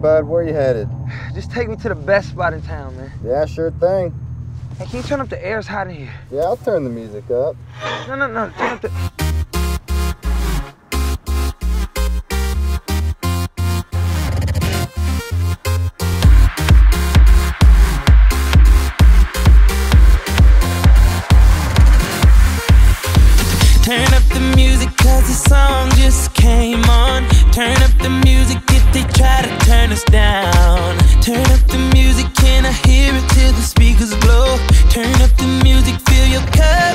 bud. Where you headed? Just take me to the best spot in town, man. Yeah, sure thing. Hey, can you turn up the air? It's hot in here. Yeah, I'll turn the music up. No. Turn up the... Turn up the music cause the song just came on. Turn up the music if they try to turn us down. Turn up the music, can I hear it till the speakers blow? Turn up the music, feel your cup.